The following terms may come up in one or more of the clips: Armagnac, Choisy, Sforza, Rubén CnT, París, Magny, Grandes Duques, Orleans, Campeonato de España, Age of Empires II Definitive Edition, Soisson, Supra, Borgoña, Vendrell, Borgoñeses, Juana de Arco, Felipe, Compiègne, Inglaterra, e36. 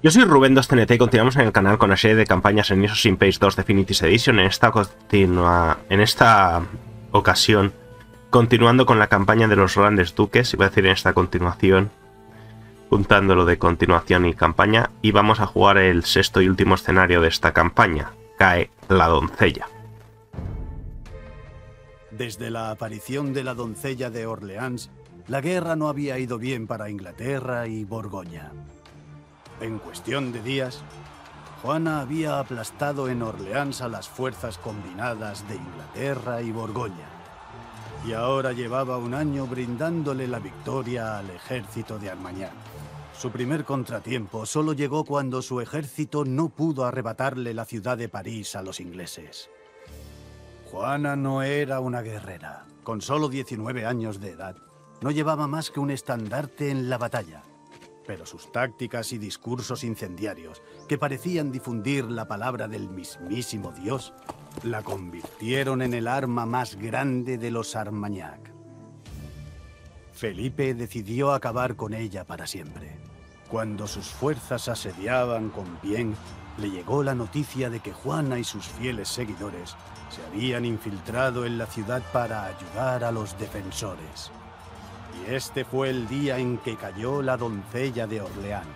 Yo soy Rubén CnT y continuamos en el canal con la serie de campañas en Age of Empires II Definitive Edition. En esta ocasión, continuando con la campaña de los Grandes Duques, iba a decir en esta continuación, juntándolo de continuación y campaña, y vamos a jugar el sexto y último escenario de esta campaña, Cae la Doncella. Desde la aparición de la Doncella de Orleans, la guerra no había ido bien para Inglaterra y Borgoña. En cuestión de días, Juana había aplastado en Orleans a las fuerzas combinadas de Inglaterra y Borgoña, y ahora llevaba un año brindándole la victoria al ejército de Armagnac. Su primer contratiempo solo llegó cuando su ejército no pudo arrebatarle la ciudad de París a los ingleses. Juana no era una guerrera. Con solo 19 años de edad, no llevaba más que un estandarte en la batalla. Pero sus tácticas y discursos incendiarios, que parecían difundir la palabra del mismísimo Dios, la convirtieron en el arma más grande de los Armagnac. Felipe decidió acabar con ella para siempre. Cuando sus fuerzas asediaban Compiègne, le llegó la noticia de que Juana y sus fieles seguidores se habían infiltrado en la ciudad para ayudar a los defensores. Y este fue el día en que cayó la doncella de Orleans.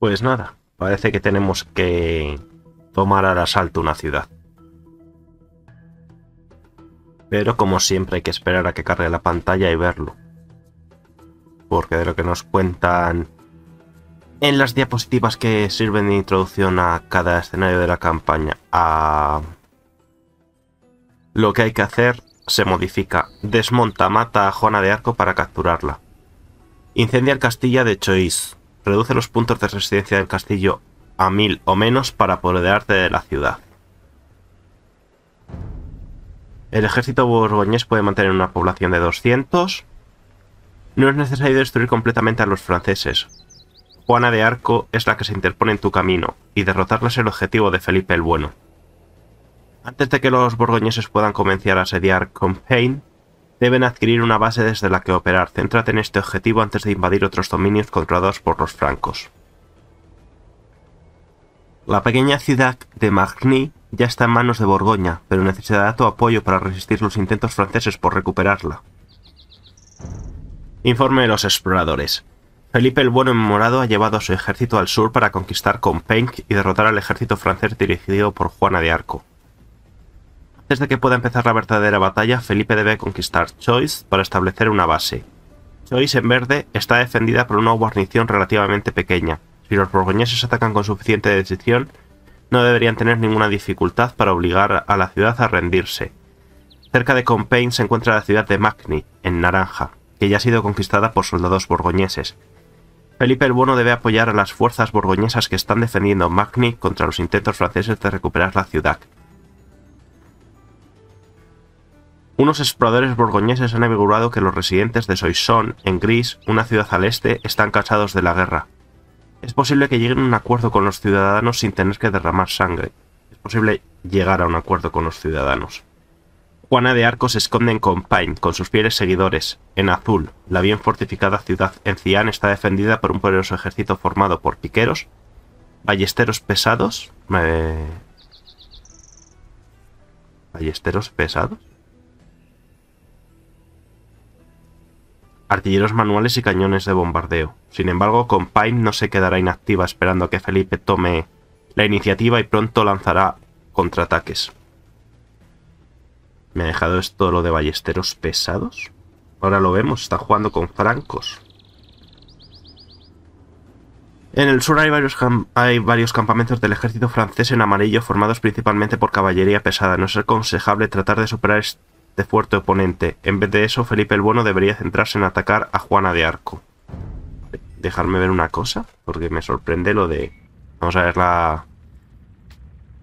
Pues nada, parece que tenemos que tomar al asalto una ciudad. Pero como siempre hay que esperar a que cargue la pantalla y verlo. Porque de lo que nos cuentan en las diapositivas que sirven de introducción a cada escenario de la campaña, a lo que hay que hacer se modifica. Desmonta, mata a Juana de Arco para capturarla. Incendia el castillo de Choisy. Reduce los puntos de residencia del castillo a 1000 o menos para apoderarte de la ciudad. El ejército borgoñés puede mantener una población de 200. No es necesario destruir completamente a los franceses. Juana de Arco es la que se interpone en tu camino, y derrotarla es el objetivo de Felipe el Bueno. Antes de que los borgoñeses puedan comenzar a asediar Compiègne, deben adquirir una base desde la que operar. Céntrate en este objetivo antes de invadir otros dominios controlados por los francos. La pequeña ciudad de Magny ya está en manos de Borgoña, pero necesitará tu apoyo para resistir los intentos franceses por recuperarla. Informe de los exploradores. Felipe el Bueno Enamorado ha llevado a su ejército al sur para conquistar Compiègne y derrotar al ejército francés dirigido por Juana de Arco. Antes de que pueda empezar la verdadera batalla, Felipe debe conquistar Choisy para establecer una base. Choisy en verde está defendida por una guarnición relativamente pequeña. Si los borgoñeses atacan con suficiente decisión, no deberían tener ninguna dificultad para obligar a la ciudad a rendirse. Cerca de Compiègne se encuentra la ciudad de Magny, en naranja, que ya ha sido conquistada por soldados borgoñeses. Felipe el Bueno debe apoyar a las fuerzas borgoñesas que están defendiendo Magny contra los intentos franceses de recuperar la ciudad. Unos exploradores borgoñeses han averiguado que los residentes de Soisson, en gris, una ciudad al este, están cansados de la guerra. Es posible que lleguen a un acuerdo con los ciudadanos sin tener que derramar sangre. Es posible llegar a un acuerdo con los ciudadanos. Juana de Arco se esconde en Compiègne con sus fieles seguidores. En azul, la bien fortificada ciudad enciana está defendida por un poderoso ejército formado por piqueros, ballesteros pesados, artilleros manuales y cañones de bombardeo. Sin embargo, Compiègne no se quedará inactiva esperando a que Felipe tome la iniciativa y pronto lanzará contraataques. ¿Me ha dejado esto lo de ballesteros pesados? Ahora lo vemos, está jugando con francos. En el sur hay varios campamentos del ejército francés en amarillo formados principalmente por caballería pesada. No es aconsejable tratar de superar de fuerte oponente. En vez de eso, Felipe el Bueno debería centrarse en atacar a Juana de Arco. Dejarme ver una cosa, porque me sorprende lo de... Vamos a ver la...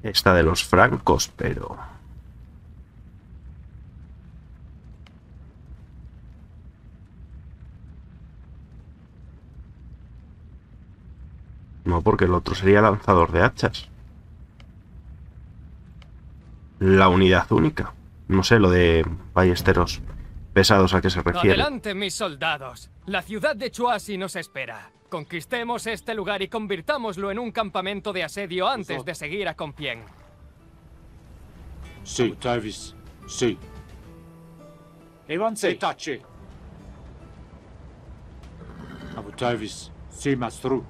esta de los francos, pero... No, porque el otro sería lanzador de hachas. La unidad única. No sé, lo de ballesteros. pesados a que se refiere. Adelante, mis soldados. La ciudad de Choisy nos espera. Conquistemos este lugar y convirtámoslo en un campamento de asedio antes de seguir a Compiègne. Sí, Travis. Sí. Avancez. Tache. Abu Travis. Sí, Mastru.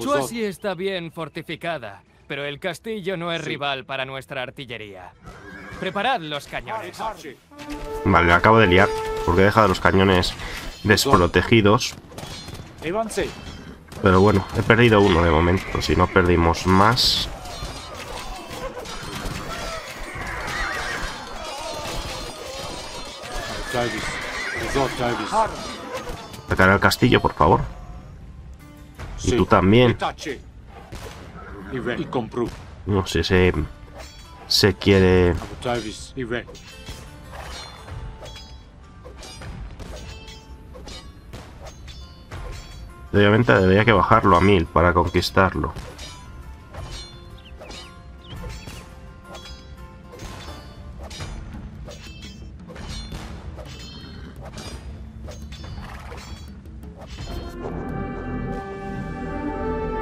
Choisy está bien fortificada, pero el castillo no es rival para nuestra artillería. Preparad los cañones. Vale, la acabo de liar, porque he dejado los cañones desprotegidos. Pero bueno, he perdido uno de momento, si no perdimos más. Atacar al castillo, por favor. Y tú también. No sé, se quiere... Obviamente debería que bajarlo a 1000 para conquistarlo.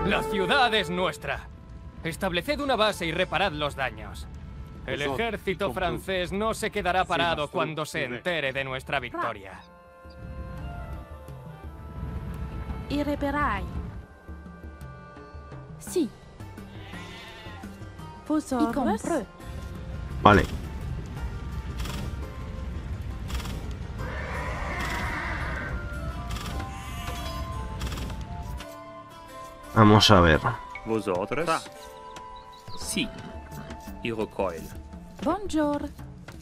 La ciudad es nuestra. Estableced una base y reparad los daños. El ejército francés no se quedará parado cuando se entere de nuestra victoria. Y reparar. Sí. Vale. Vamos a ver. ¿Vosotros? Sí. Y recoil. Bonjour.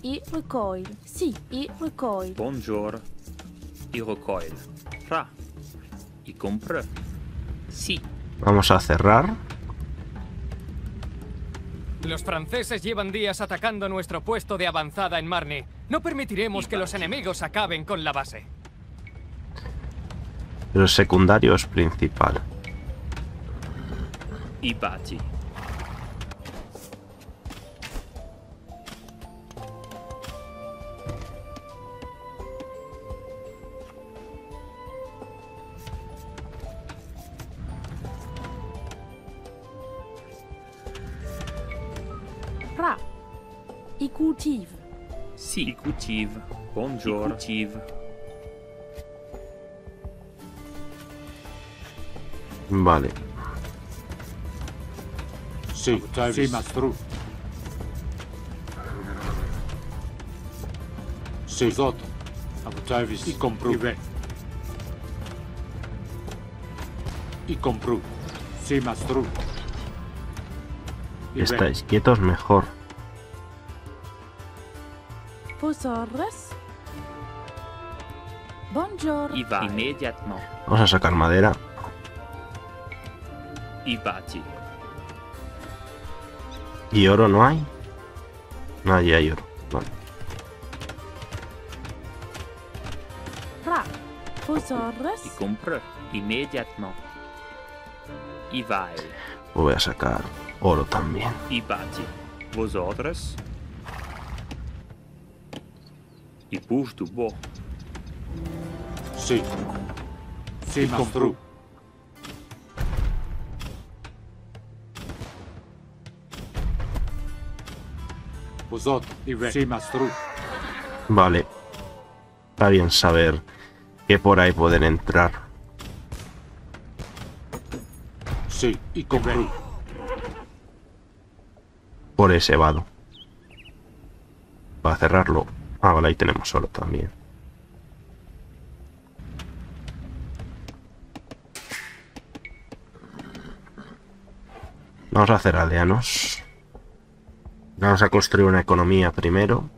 Y recoil. Sí. Y recoil. Bonjour. Y recoil. Ra. Y compra. Sí. Vamos a cerrar. Los franceses llevan días atacando nuestro puesto de avanzada en Magny. No permitiremos que los enemigos acaben con la base. Pero el secundario es principal. Ibati. Ra. Y cultive. Sí, y cultive. Bonjour. Y cultive. Vale. Sí, sí, Mastru. Sí, Zot. Abu Travis. Y compró. Y compró. Sí, Mastru. Estáis quietos mejor. Vosotros. Bonjour. Vamos a sacar madera. Y bati. ¿Y oro no hay? No, ya hay oro. Vale. Y compra inmediatamente. Y va. Voy a sacar oro también. Y bati. Vosotros. Y push tu bo. Sí. Sí, compro. Vale, está bien saber que por ahí pueden entrar. Sí, y compré. Por ese vado. Para cerrarlo. Ah, vale, ahí tenemos oro también. Vamos a hacer aldeanos. Vamos a construir una economía primero.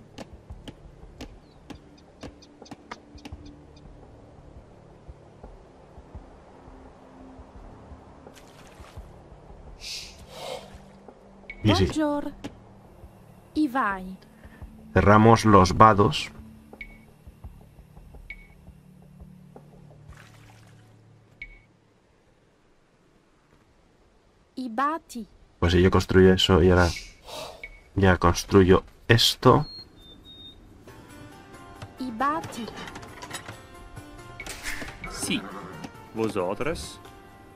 Y sí. Cerramos los vados. Y Pues si yo construyo eso y ahora ya construyo esto. Sí. ¿Vosotras?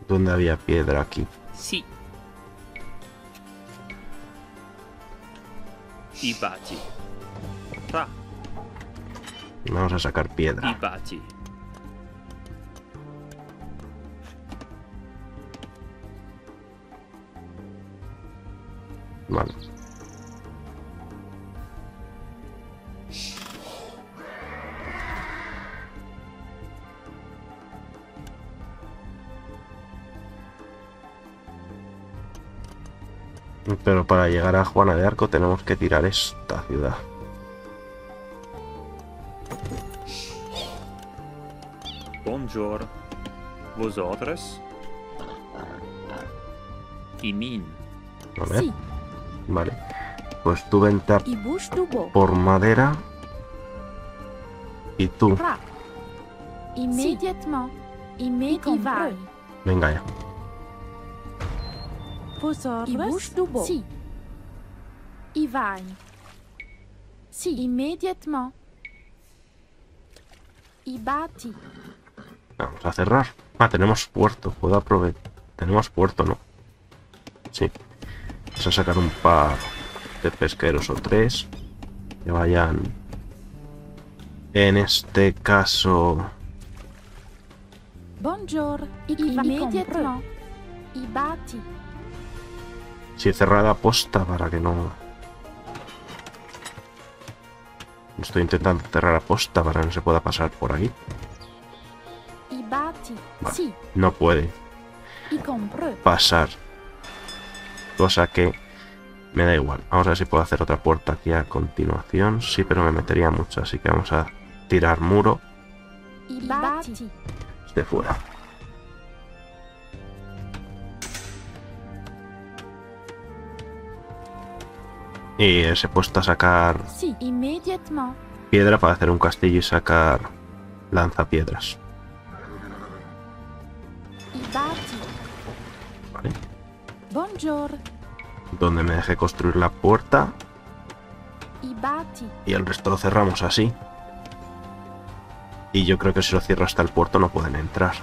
¿Dónde había piedra aquí? Sí. Y bati. Ra. Vamos a sacar piedra. Y bati. Vale. Pero para llegar a Juana de Arco tenemos que tirar esta ciudad. Bonjour. ¿Vosotras? Y min. Vale. Sí. Vale. Pues tú vente por madera. Y tú. Inmediatamente. Venga ya. Sí. Y vai. Sí, inmediatamente. Y bati. Vamos a cerrar. Ah, tenemos puerto. Puedo aprovechar. Tenemos puerto, ¿no? Sí. Vamos a sacar un par de pesqueros o tres. Que vayan. En este caso. Bonjour. Inmediatamente. Y bati. Si he cerrado la posta para que no... Estoy intentando cerrar la posta para que no se pueda pasar por ahí. Vale, no puede pasar. Cosa que me da igual. Vamos a ver si puedo hacer otra puerta aquí a continuación. Sí, pero me metería mucho, así que vamos a tirar muro. Desde fuera. Y se ha puesto a sacar piedra para hacer un castillo y sacar lanzapiedras. Vale. Donde me dejé construir la puerta. Y el resto lo cerramos así. Y yo creo que si lo cierro hasta el puerto no pueden entrar.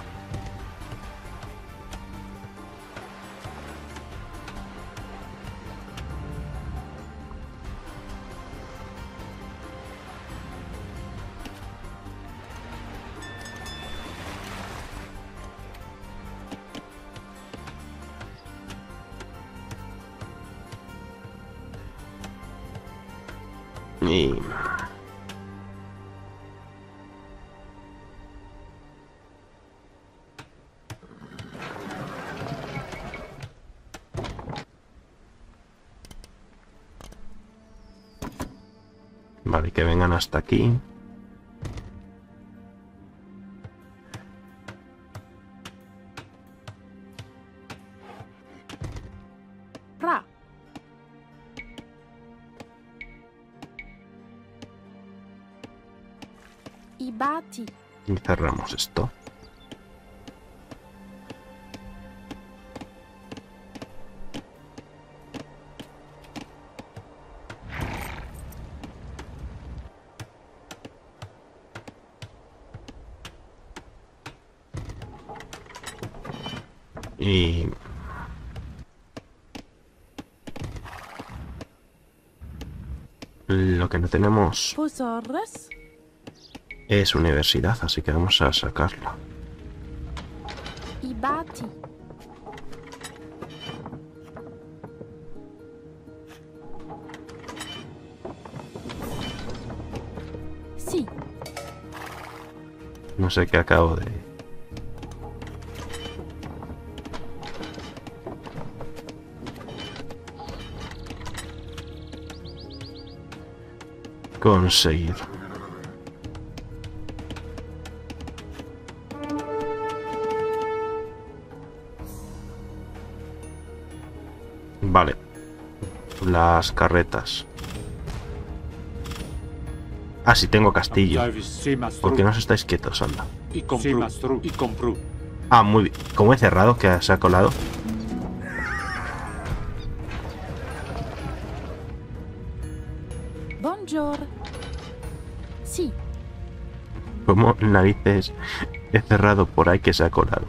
Vale, que vengan hasta aquí. Y cerramos esto. Y... lo que no tenemos... es universidad, así que vamos a sacarla. Sí. No sé qué acabo de... conseguir. Vale, las carretas. Ah, sí, tengo castillo. ¿Por qué no os estáis quietos, anda? Ah, muy bien. ¿Cómo he cerrado que se ha colado? Bonjour. Sí. Como narices he cerrado por ahí que se ha colado.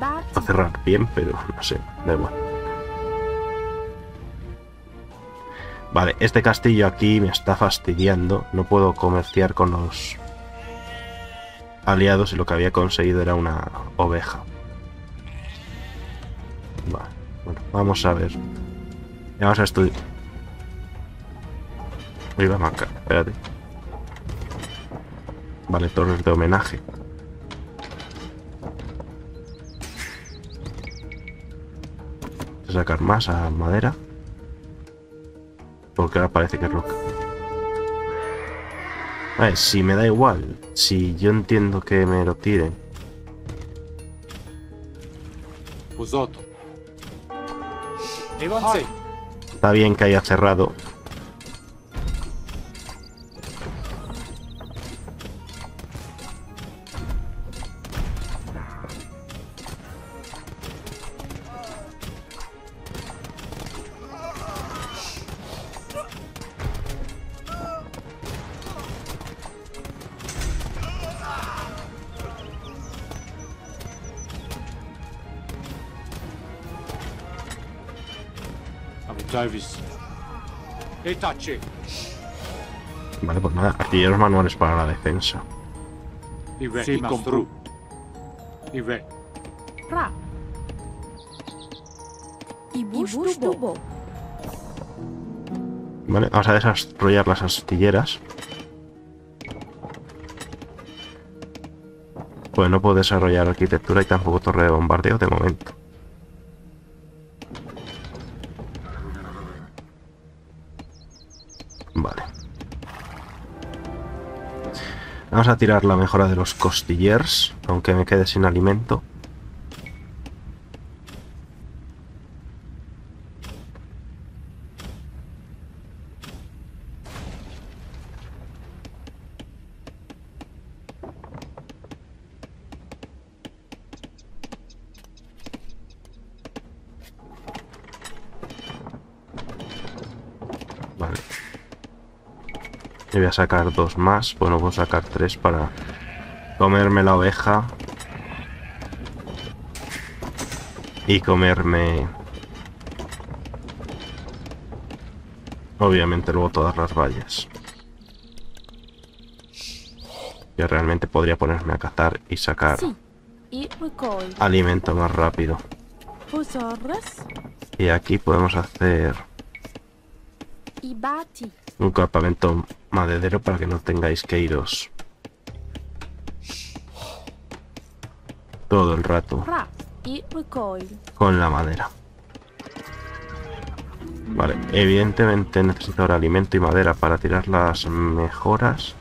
Va a cerrar bien, pero no sé, da igual. Vale, este castillo aquí me está fastidiando. No puedo comerciar con los aliados y lo que había conseguido era una oveja. Vale, bueno, vamos a ver. Vamos a estudiar. Iba a mancar, espérate. Vale, torres de homenaje. Voy a sacar más a madera. Porque ahora parece que es roca. A ver, si me da igual. Si yo entiendo que me lo tiren. Está bien que haya cerrado. Vale, pues nada, artilleros manuales para la defensa. Sí, compró. Vale, vamos a desarrollar las astilleras. Pues no puedo desarrollar arquitectura y tampoco torre de bombardeo de momento. Vamos a tirar la mejora de los costillers, aunque me quede sin alimento. Vale. Voy a sacar dos más, bueno, voy a sacar tres para comerme la oveja y comerme obviamente luego todas las vallas. Yo realmente podría ponerme a cazar y sacar alimento más rápido. Y aquí podemos hacer un campamento maderero para que no tengáis que iros todo el rato con la madera. Vale, evidentemente necesito ahora alimento y madera para tirar las mejoras.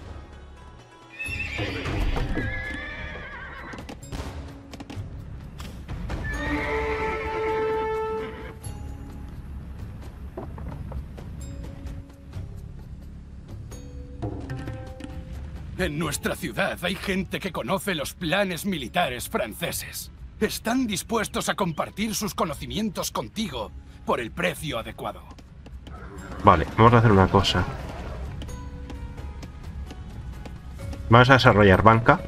En nuestra ciudad hay gente que conoce los planes militares franceses. Están dispuestos a compartir sus conocimientos contigo por el precio adecuado. Vale, vamos a hacer una cosa. Vamos a desarrollar banca.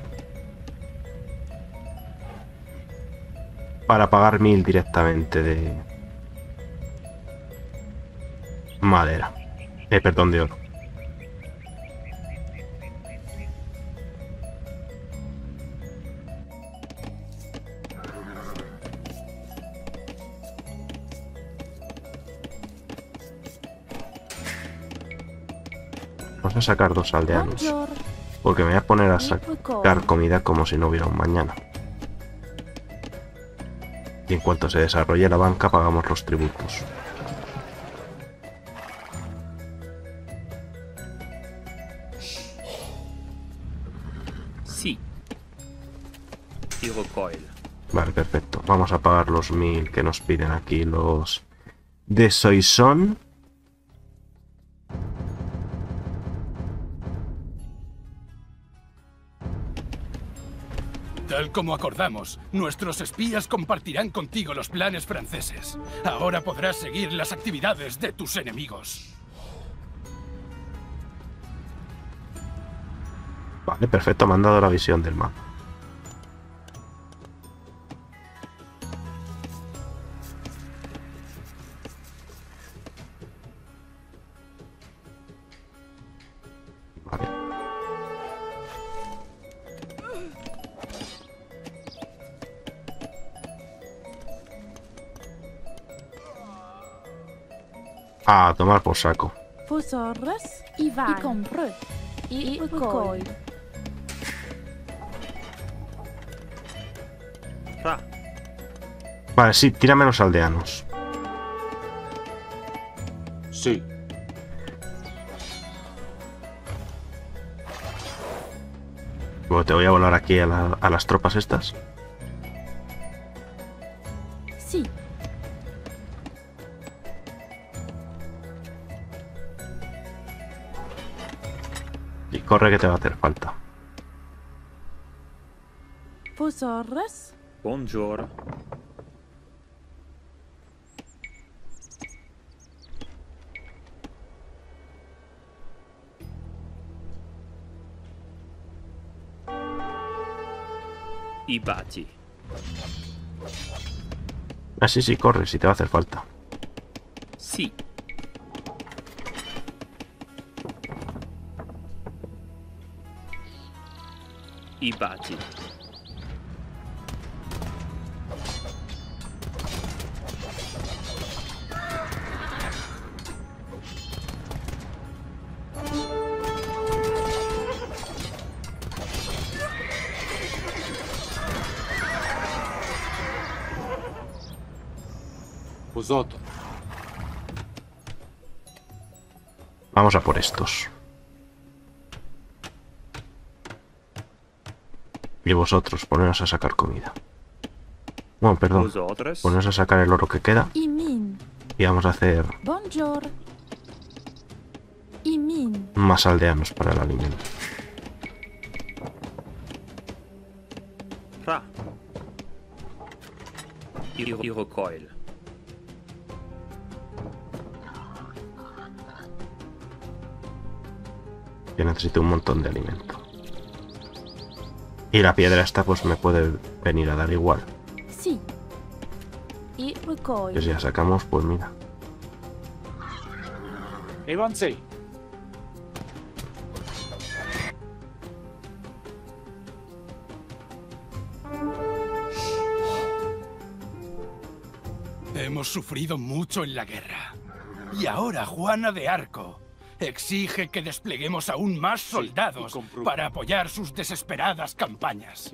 Para pagar 1000 directamente de madera. Perdón, de oro. A sacar dos aldeanos porque me voy a poner a sacar comida como si no hubiera un mañana, y en cuanto se desarrolle la banca pagamos los tributos. Sí. Vale, perfecto, vamos a pagar los 1000 que nos piden aquí los de Soisson. Tal como acordamos, nuestros espías compartirán contigo los planes franceses. Ahora podrás seguir las actividades de tus enemigos. Vale, perfecto, me han dado la visión del mapa. A tomar por saco. Vale, sí, tírame los aldeanos. Sí. Bueno, te voy a volar aquí a las tropas estas. Sí. Corre que te va a hacer falta. Bonjour. Y Bachi. Ah, sí, corre, si te va a hacer falta. Sí. Y Bachi. Vosotros. Vamos a por estos. Y vosotros, poneros a sacar comida. Bueno, perdón. Poneros a sacar el oro que queda. Y vamos a hacer más aldeanos para el alimento. Yo necesito un montón de alimento. Y la piedra esta pues me puede venir a dar igual. Sí. Y pues si la sacamos, pues mira. Avance. Hemos sufrido mucho en la guerra. Y ahora Juana de Arco exige que despleguemos aún más soldados para apoyar sus desesperadas campañas.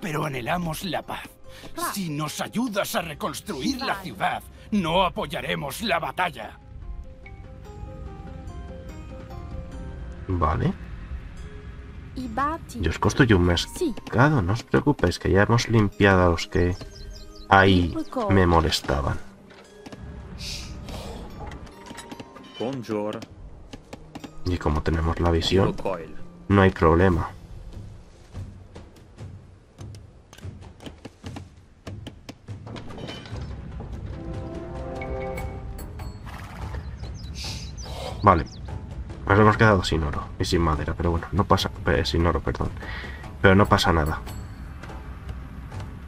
Pero anhelamos la paz. Si nos ayudas a reconstruir la ciudad, no apoyaremos la batalla. Vale. Yo os construyo un mercado, no os preocupéis, que ya hemos limpiado a los que ahí me molestaban. Bonjour. Y como tenemos la visión, no hay problema. Vale. Nos hemos quedado sin oro y sin madera, pero bueno, no pasa... sin oro, perdón. Pero no pasa nada.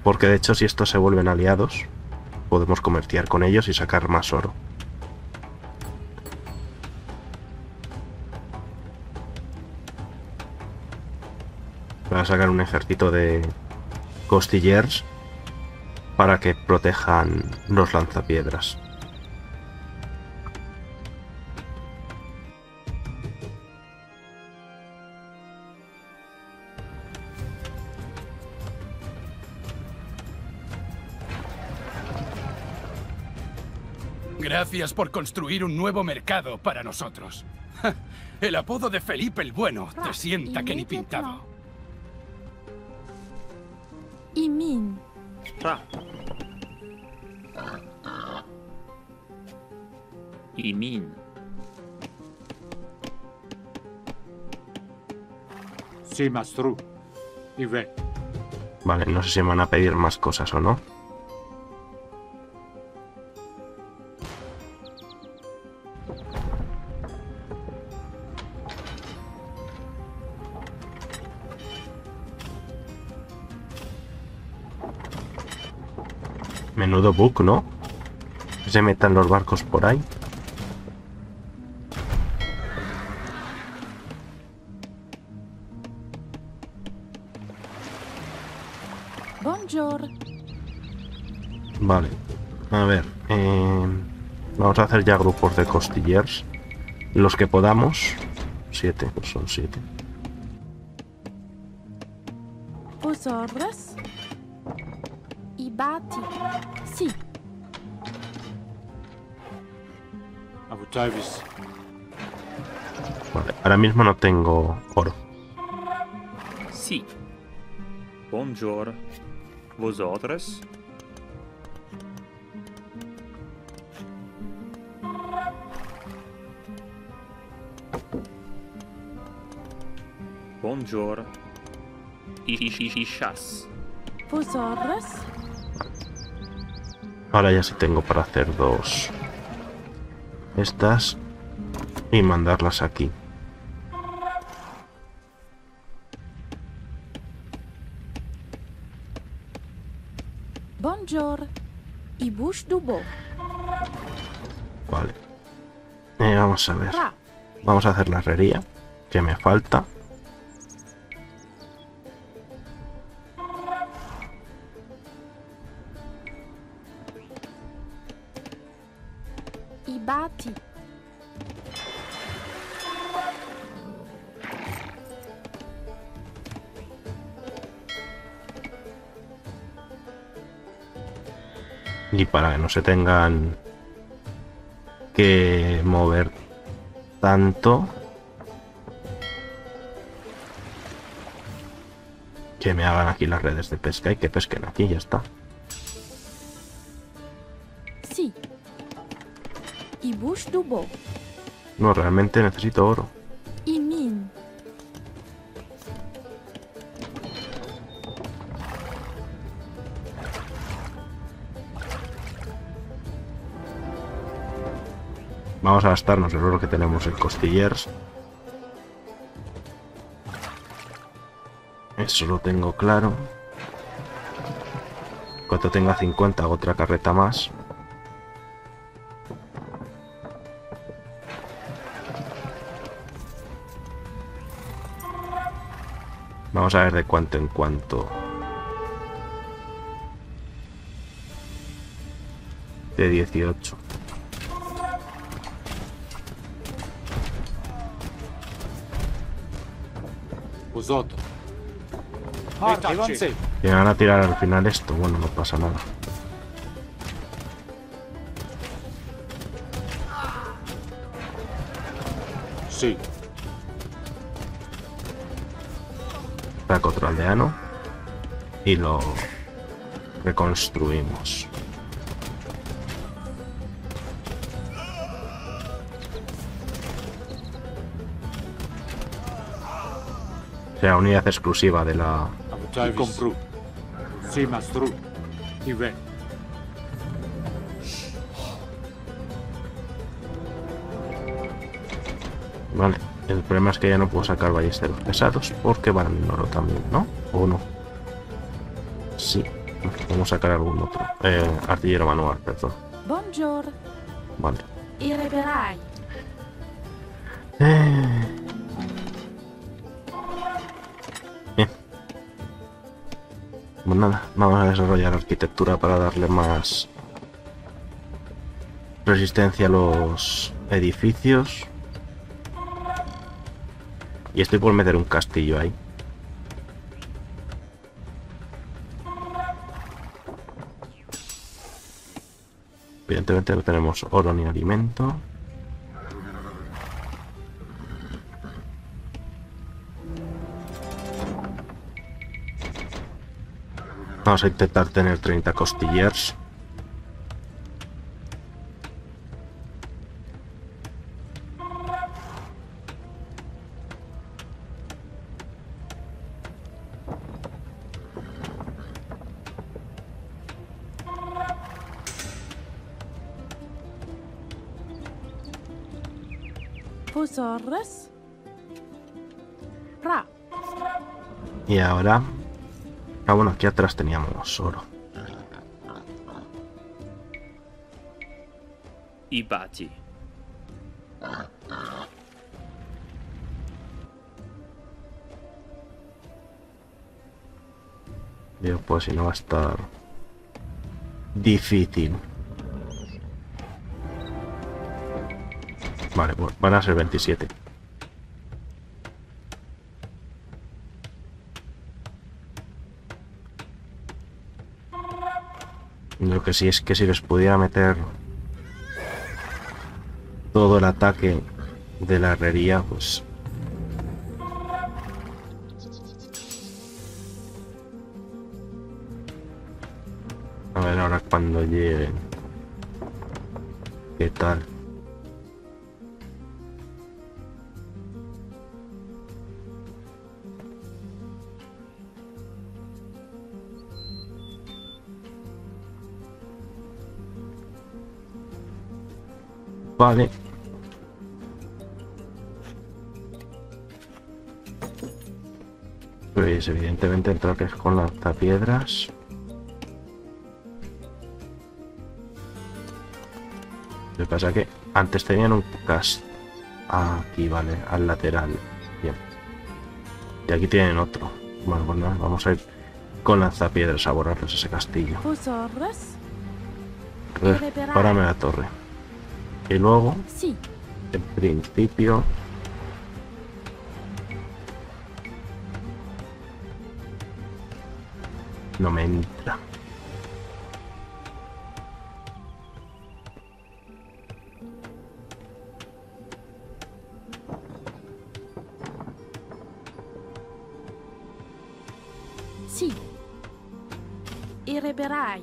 Porque de hecho, si estos se vuelven aliados, podemos comerciar con ellos y sacar más oro. Voy a sacar un ejército de costillers para que protejan los lanzapiedras. Gracias por construir un nuevo mercado para nosotros. El apodo de Felipe el Bueno te sienta que ni pintado. Sí, Mastru. Y ve. Vale, no sé si me van a pedir más cosas o no. Menudo bug, ¿no? Que se metan los barcos por ahí. Bonjour. Vale. A ver. Vamos a hacer ya grupos de costillers. Los que podamos. 7, pues son 7. Osorres. Ibati. Sí. Abu Chavis. Vale, ahora mismo no tengo oro. Sí. Bonjour. Vosotros. Bonjour. Ahora ya sí tengo para hacer dos estas y mandarlas aquí. Bonjour. Y Bush Dubo. Vale. Vamos a ver. Vamos a hacer la herrería que me falta. Y para que no se tengan que mover tanto, que me hagan aquí las redes de pesca y que pesquen aquí y ya está. Sí. Y Bush Dubo. No, realmente necesito oro. Y Min. Vamos a gastarnos el oro que tenemos en costillers. Eso lo tengo claro. Cuando tenga 50 hago otra carreta más. Vamos a ver de cuánto en cuánto. De 18. Que van a tirar al final esto, bueno, no pasa nada. Sí. Saco otro aldeano y lo reconstruimos. O sea, unidad exclusiva de la... Vale, el problema es que ya no puedo sacar ballesteros pesados porque van en oro también, ¿no? ¿O no? Sí, vamos a sacar algún otro. Artillero manual, perdón. Bonjour. Vale. Pues nada, vamos a desarrollar arquitectura para darle más resistencia a los edificios. Y estoy por meter un castillo ahí. Evidentemente no tenemos oro ni alimento. Vamos a intentar tener 30 costillers. Y ahora... Ah, bueno, aquí atrás teníamos oro. y Bati. Digo, pues si no va a estar difícil. Vale, pues van a ser 27. Lo que sí es que si les pudiera meter todo el ataque de la herrería, pues... A ver ahora cuando lleguen. ¿Qué tal? Vale. Pues evidentemente el traque es con lanzapiedras. Lo que pasa es que antes tenían un cast aquí, vale, al lateral. Bien. Y aquí tienen otro. Bueno, pues nada, vamos a ir con lanzapiedras a borrarles ese castillo. Párame la torre. Y luego, sí, en principio, no me entra. Sí. Y reparar.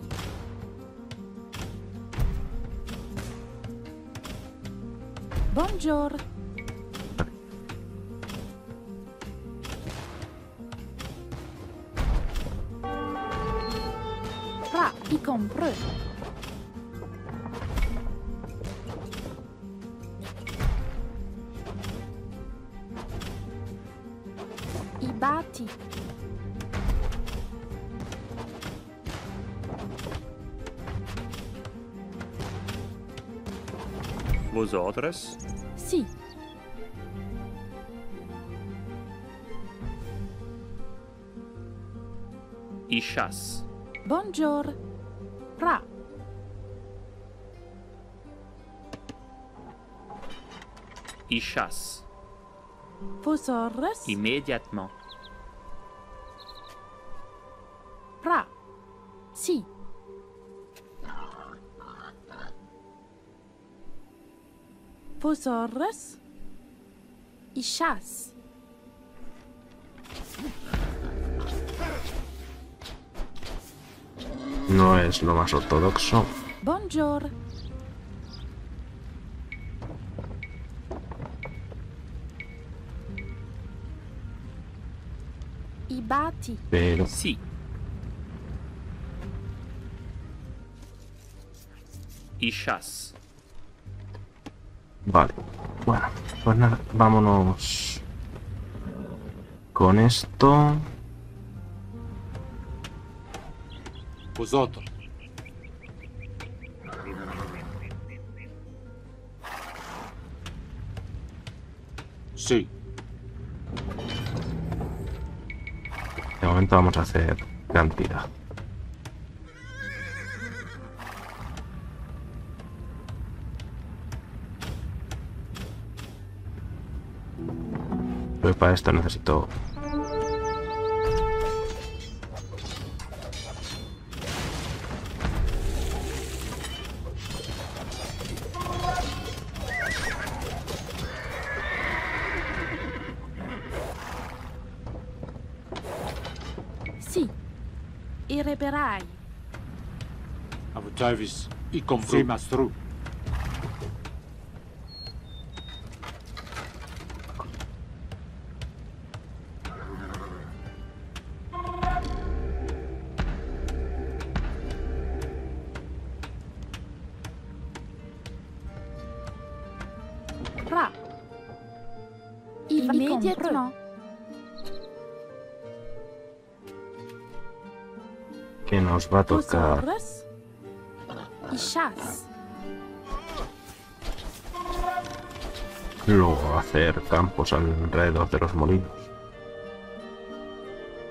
Bonjour. Ra y compré. Y bati. ¿Vosotros? Sí. Y chas. Bonjour. Ra. Y chas. Vosotros. Inmediatamente. Ra. Sí. Vosotros y chas. No es lo más ortodoxo. Bonjour. Y bati. Pero sí. Y chas. Vale, bueno, pues nada, vámonos con esto. Vosotros. Sí. De momento vamos a hacer cantidad. Pues para esto necesito sí y reparar. Abu Chavis y confirmas true. Que nos va a tocar. luego hacer campos alrededor de los molinos.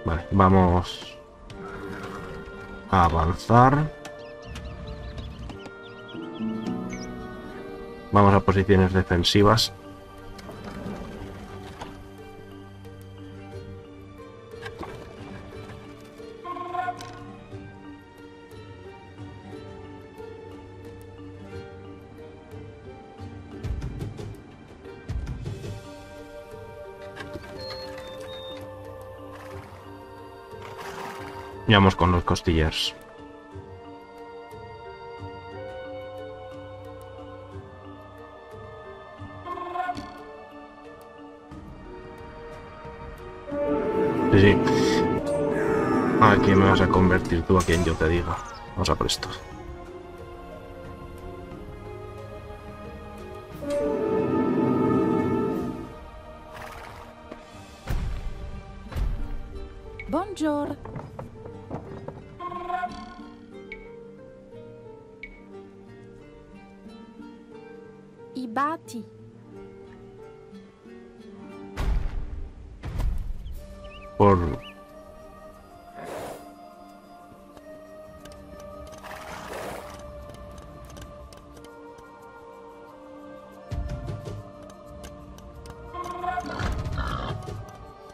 Vale, vamos a avanzar. Vamos a posiciones defensivas. Vamos con los costillers. Sí. ¿A quién me vas a convertir tú? A quien yo te diga. Vamos a por esto. Bonjour.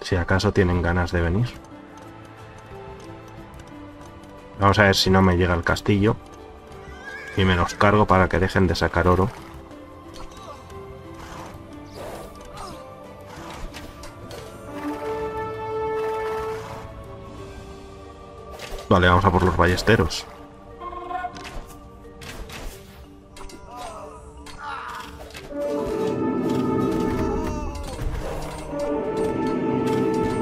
Si acaso tienen ganas de venir. Vamos a ver si no me llega el castillo y me los cargo para que dejen de sacar oro. Vale, vamos a por los ballesteros.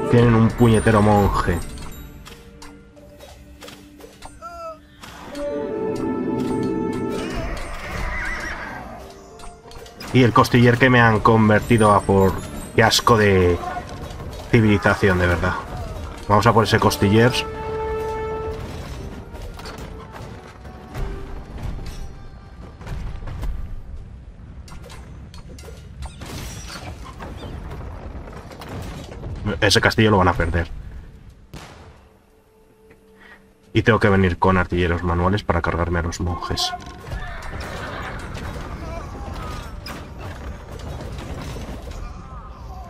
Tienen un puñetero monje. Y el costiller que me han convertido a por... ¡Qué asco de civilización, de verdad! Vamos a por ese costiller. Ese castillo lo van a perder. Y tengo que venir con artilleros manuales para cargarme a los monjes.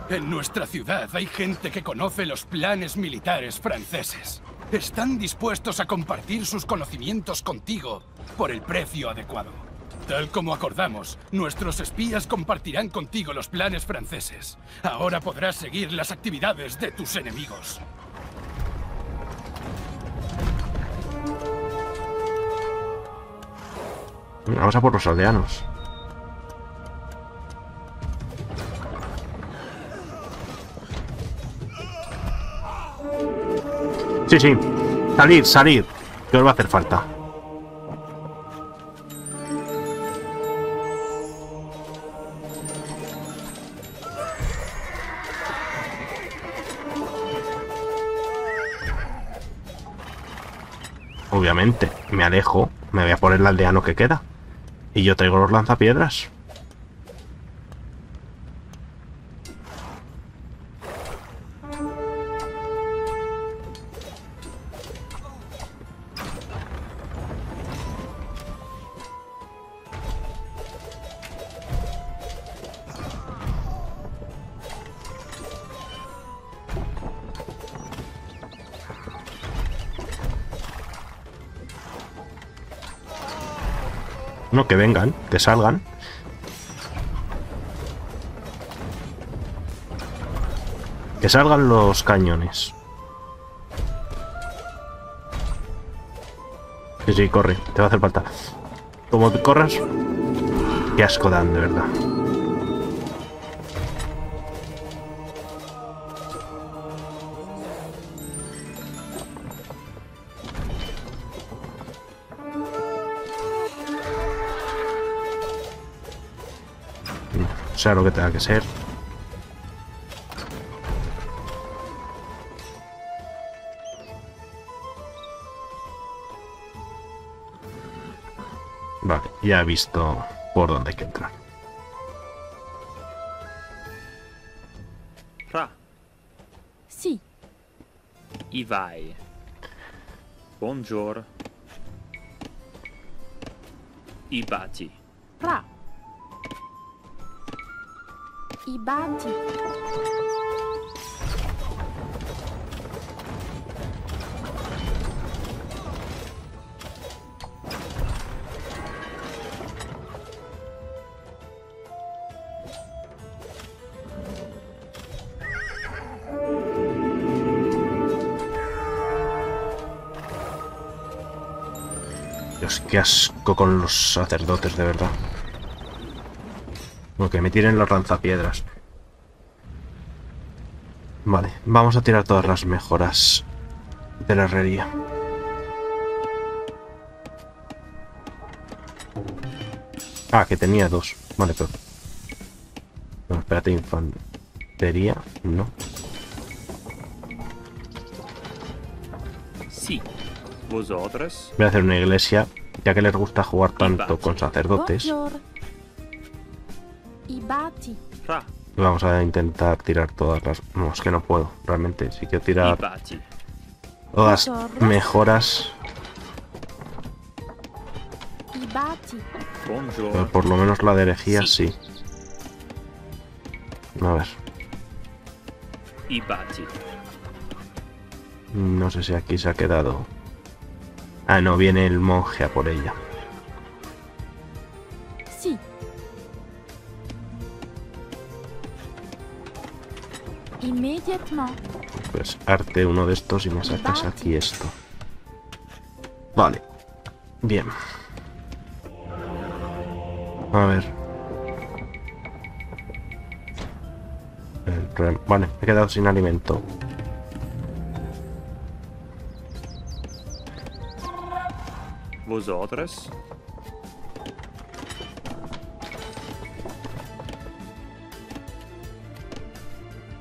En nuestra ciudad hay gente que conoce los planes militares franceses. Están dispuestos a compartir sus conocimientos contigo por el precio adecuado. Tal como acordamos, nuestros espías compartirán contigo los planes franceses. Ahora podrás seguir las actividades de tus enemigos. Vamos a por los aldeanos. Sí, sí. Salid, salid. Que os va a hacer falta. Obviamente, me alejo, me voy a poner el aldeano que queda. Y yo traigo los lanzapiedras. No, que vengan, que salgan. Que salgan los cañones. Sí, sí, corre, te va a hacer falta. Como te corras, qué asco dan, de verdad. Sea lo que tenga que ser. Vale, ya he visto por dónde hay que entrar. Ra. Sì. Y vai. Buongiorno. I batti. Ra. I batti. Qué asco con los sacerdotes, de verdad. Bueno, que me tiren los lanzapiedras. Vale, vamos a tirar todas las mejoras de la herrería. Ah, que tenía dos. Vale, pero... No, espérate, infantería. No. Sí. Vosotros. Voy a hacer una iglesia. Ya que les gusta jugar tanto con sacerdotes, vamos a intentar tirar todas las... No, es que no puedo, realmente. Si quiero tirar todas las mejoras, pero por lo menos la de herejía sí. A ver. No sé si aquí se ha quedado... Ah, no, viene el monje a por ella. Sí. Inmediatamente. Pues arte uno de estos y me sacas aquí esto. Vale. Bien. A ver. Vale, me he quedado sin alimento. Vosotras.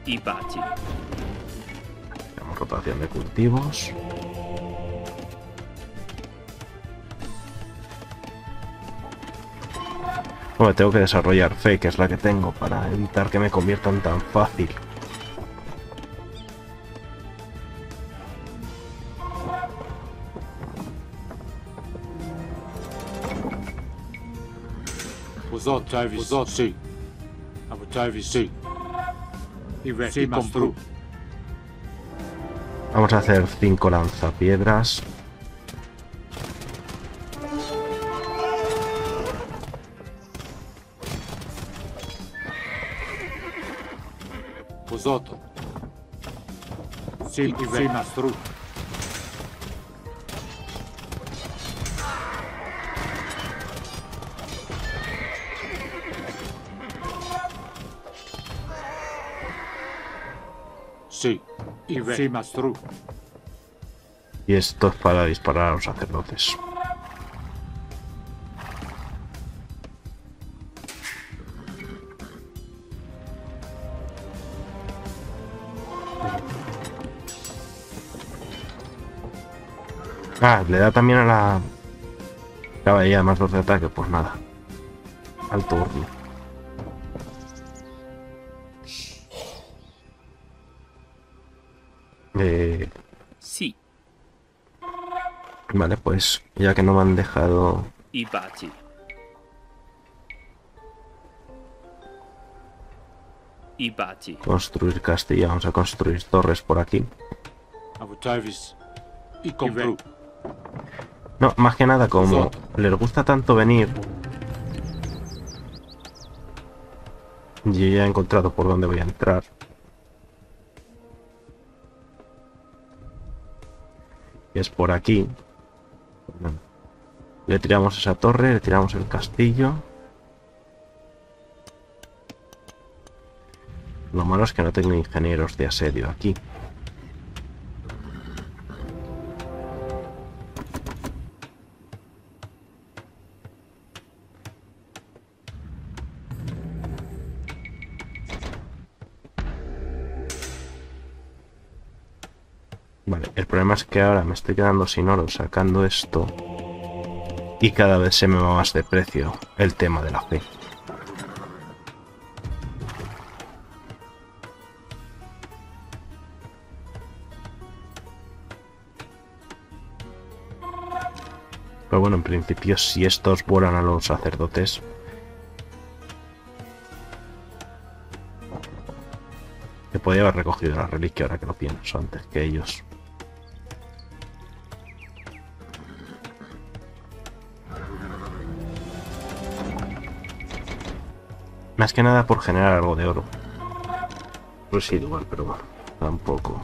Y Pachi. Tenemos rotación de cultivos. Bueno, tengo que desarrollar fe, que es la que tengo, para evitar que me conviertan tan fácil. Vamos a hacer 5 lanzapiedras. Y esto es para disparar a los sacerdotes. Ah, le da también a la caballería más 2 de ataque. Pues nada, al turno. Sí. Vale, pues ya que no me han dejado... Ibachi. Ibachi. Construir Castilla, vamos a construir torres por aquí. No, más que nada como les gusta tanto venir... Yo ya he encontrado por dónde voy a entrar. Es por aquí. Le tiramos esa torre, le tiramos el castillo. Lo malo es que no tengo ingenieros de asedio aquí. Más que ahora me estoy quedando sin oro sacando esto y cada vez se me va más de precio el tema de la fe. Pero bueno, en principio, si estos vuelan a los sacerdotes... Que podía haber recogido la reliquia, ahora que lo pienso, antes que ellos. Más que nada por generar algo de oro. Residual, pero bueno, tampoco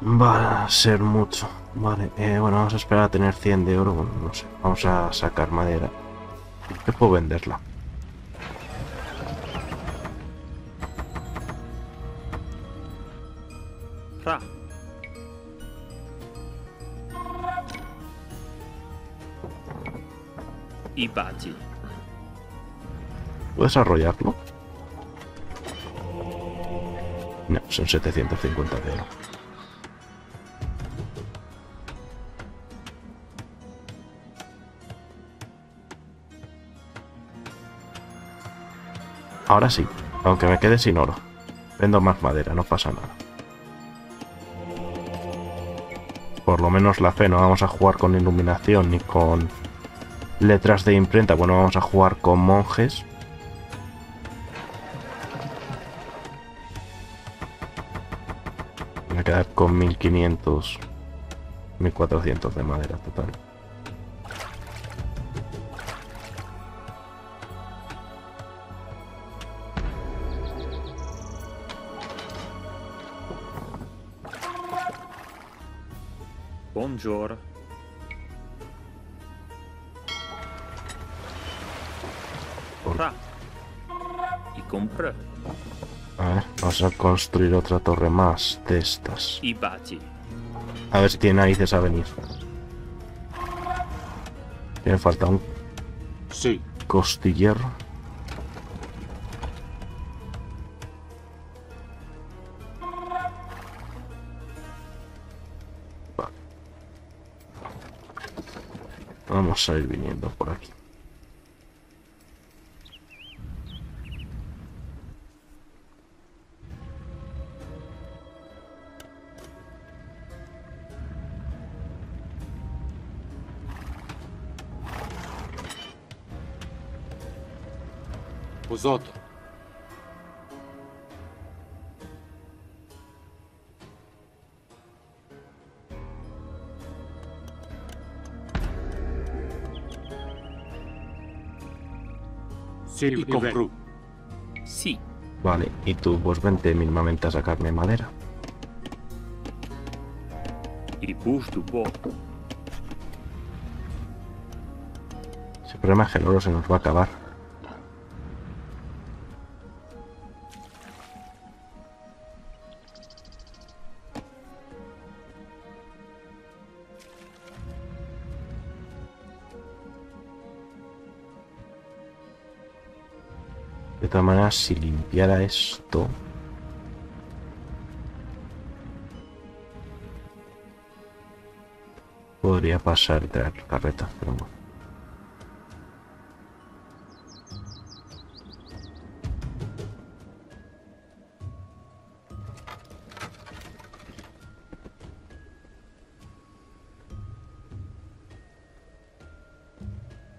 va a ser mucho. Vale, bueno, vamos a esperar a tener 100 de oro. Bueno, no sé, vamos a sacar madera. ¿Qué puedo venderla? Y Bachi. ¿Puedo desarrollarlo? No, son 750 de oro. Ahora sí, aunque me quede sin oro. Vendo más madera, no pasa nada. Por lo menos la fe, no vamos a jugar con iluminación ni con letras de imprenta. Bueno, vamos a jugar con monjes. Voy a quedar con 1500, 1400 de madera total. Buongiorno. Y compré. A ver, vamos a construir otra torre más de estas. A ver si tiene narices a venir. Tiene falta un sí. Costillero. Vale. Vamos a ir viniendo por aquí. Otro. Sí, y compro. Sí. Vale, y tú pues vente mínimamente a sacarme madera. Y push tu bo. Si el problema es que el oro se nos va a acabar. De todas maneras, si limpiara esto... Podría pasar y traer carretas, pero bueno.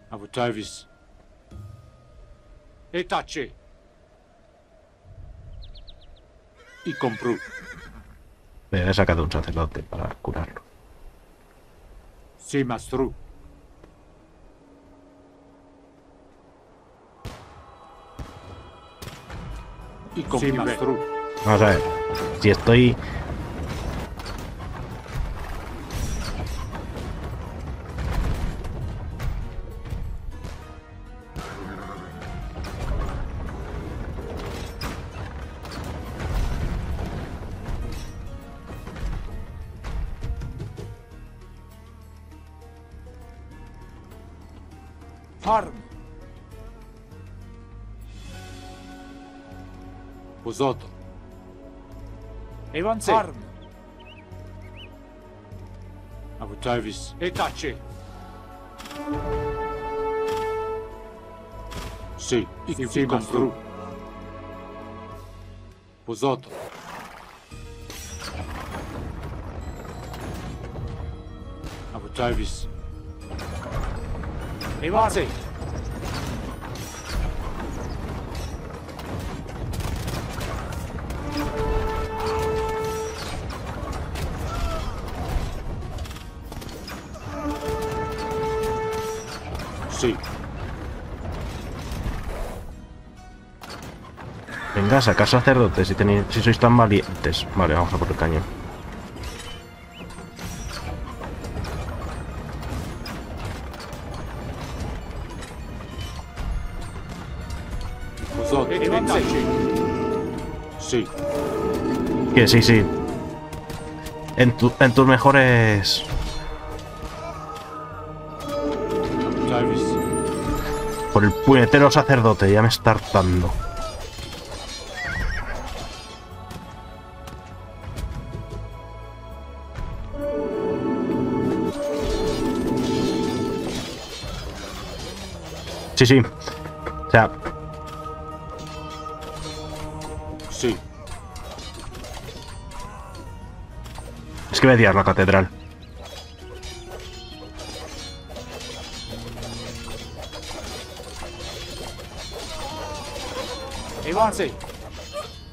Abu Tavis. Etache. Y compró. Me había sacado un sacerdote para curarlo. Sí, Mastru. Y compró. Sí, Mastru. Vamos a ver. Si estoy... Otro. Evance. Arm. Abu Tavis. Etache. Sí. Y sí, constru. Pues otro. Abu Davis. ¡Avance! Sí. Venga, sacar sacerdotes si sois tan valientes. Vale, vamos a por el cañón. Sí. Que sí, sí. En tus mejores... Por el puñetero sacerdote, ya me está hartando. Sí, sí. O sea... Sí. Es que voy a tirar la catedral.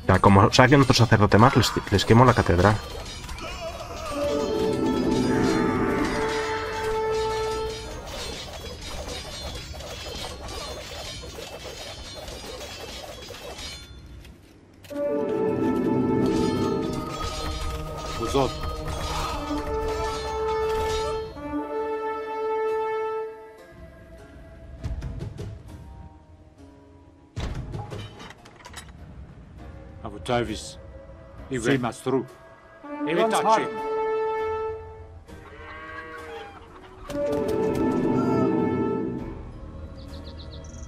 Ya, como saquen otro sacerdote más, les quemo la catedral. Davis, y sí. Más true.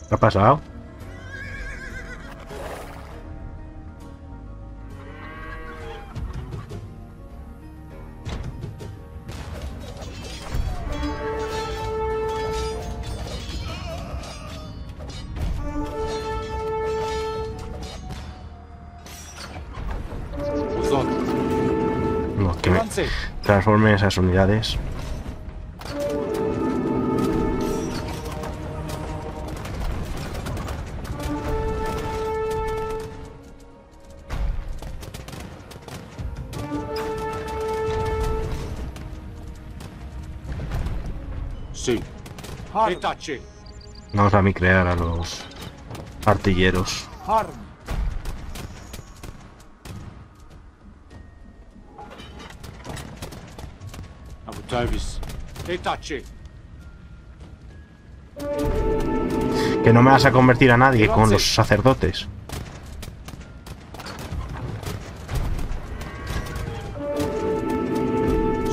¿Qué ha pasado? Transforme esas unidades. Sí. Vamos a micrear a los artilleros. Que no me vas a convertir a nadie con los sacerdotes.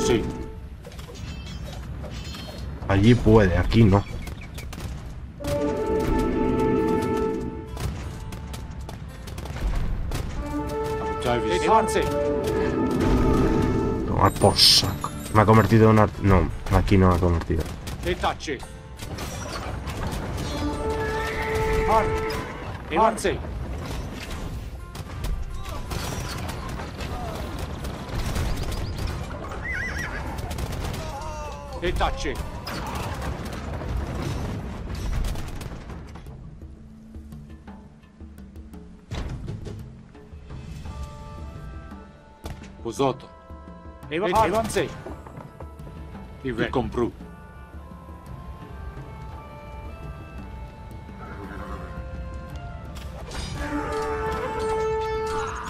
Sí. Allí puede, aquí no. Tomar por saco. Me ha convertido en una... No, aquí no me ha convertido. Puzoto. Avance. Y compró.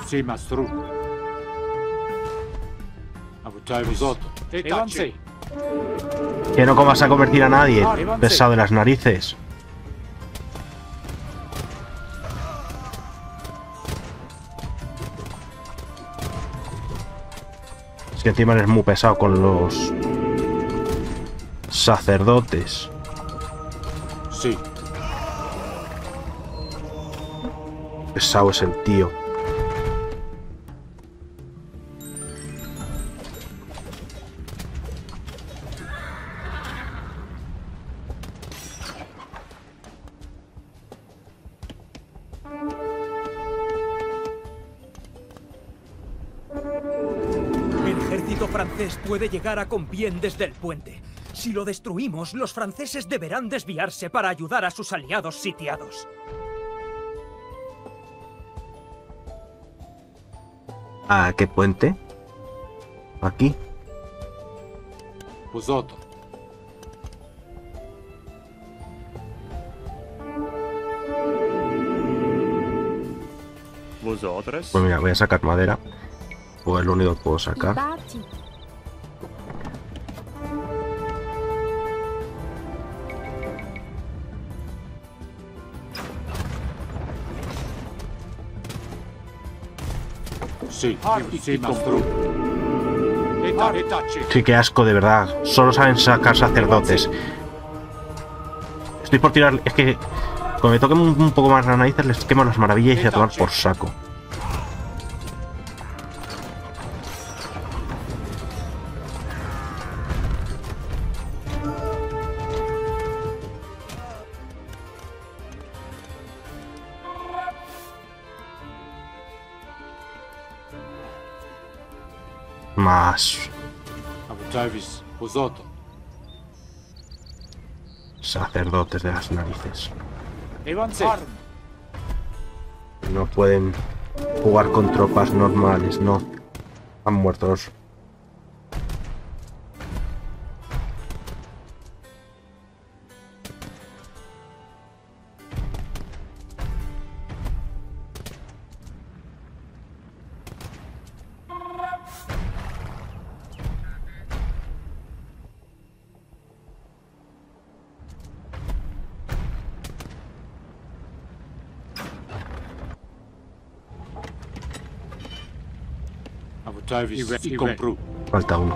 Sí, más true. Que no vas a convertir a nadie, pesado de las narices. Es que encima eres muy pesado con los... sacerdotes. Sí. Pesado es el tío. El ejército francés puede llegar a Compiègne desde el puente. Si lo destruimos, los franceses deberán desviarse para ayudar a sus aliados sitiados. ¿A qué puente? Aquí. Pues otro. Pues mira, voy a sacar madera. Pues es lo único que puedo sacar. Sí, sí, sí, qué asco, de verdad. Solo saben sacar sacerdotes. Estoy por tirar. Es que cuando me toquen un poco más las narices, les quemo las maravillas y a tomar por saco. Más. Sacerdotes de las narices. No pueden jugar con tropas normales, no. Han muerto los... Y compró. Falta uno.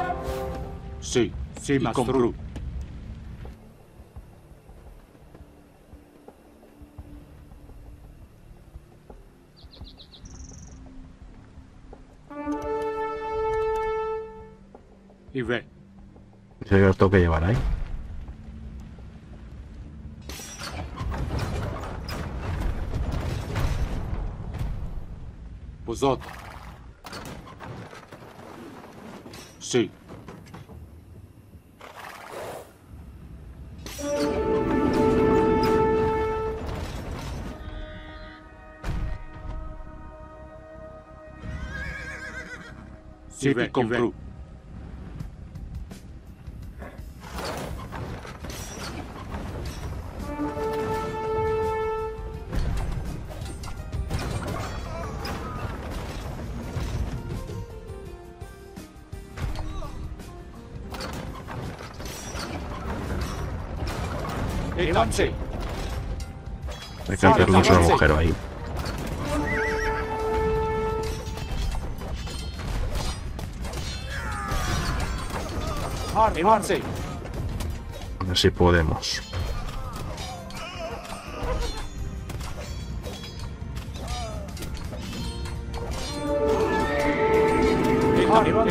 Sí, sí, más compró. Y ve. Eso yo lo tengo que llevar ahí. Pues otro. Sí. Sí, ve, compró. Hay que hacer mucho un agujero ahí. A ver si podemos.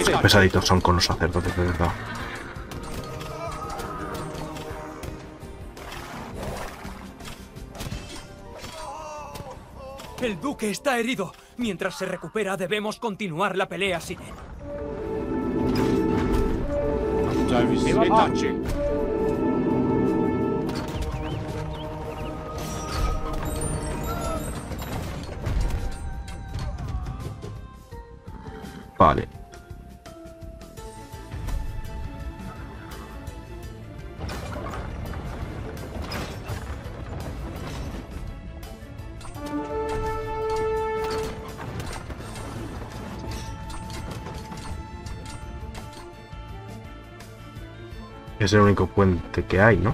Qué pesaditos son con los sacerdotes, de verdad. El duque está herido. Mientras se recupera, debemos continuar la pelea sin él. Vale. Es el único puente que hay, ¿no?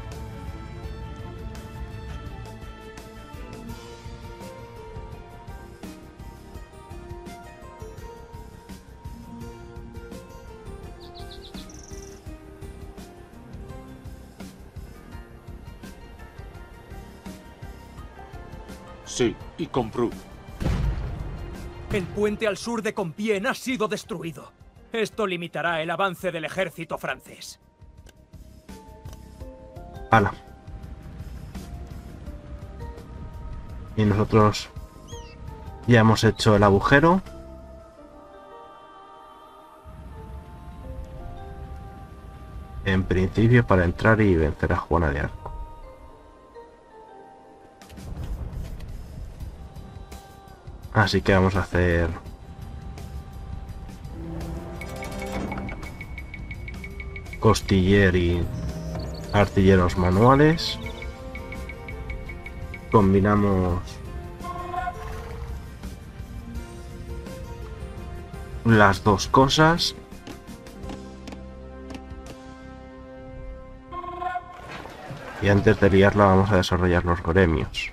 Sí, y compró. El puente al sur de Compiègne ha sido destruido. Esto limitará el avance del ejército francés. Y nosotros ya hemos hecho el agujero. en principio para entrar y vencer a Juana de Arco. Así que vamos a hacer... costiller y artilleros manuales. Combinamos las dos cosas. Y antes de liarla vamos a desarrollar los gremios.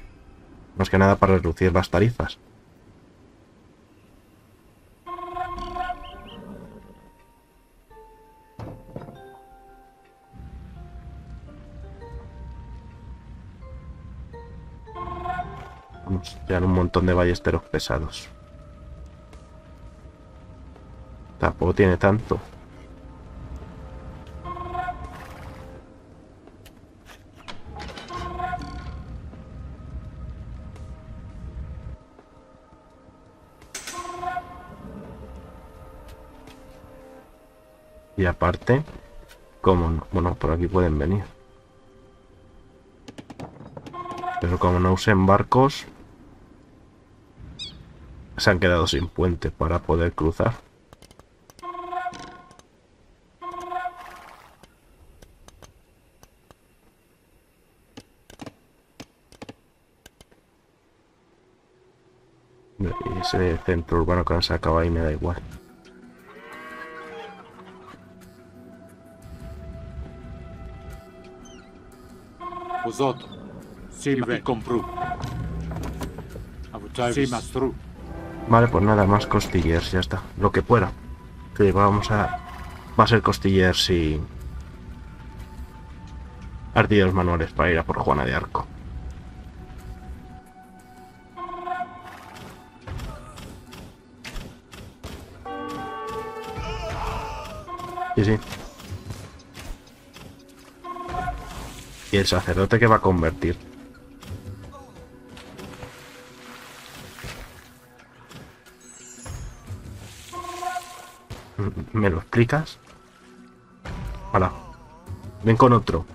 Más que nada para reducir las tarifas. Vamos a crear un montón de ballesteros pesados. Tampoco tiene tanto. Y aparte, como no, bueno, por aquí pueden venir. Pero como no usen barcos, se han quedado sin puente para poder cruzar. Y ese centro urbano que se acaba ahí me da igual. Vosotros, sirve y compró. Vale, pues nada más costillers, ya está. Lo que pueda. Que vamos a... va a ser costillers y... artilleros manuales para ir a por Juana de Arco. Sí. Y el sacerdote que va a convertir. ¿Me lo explicas? Ahora, ven con otro.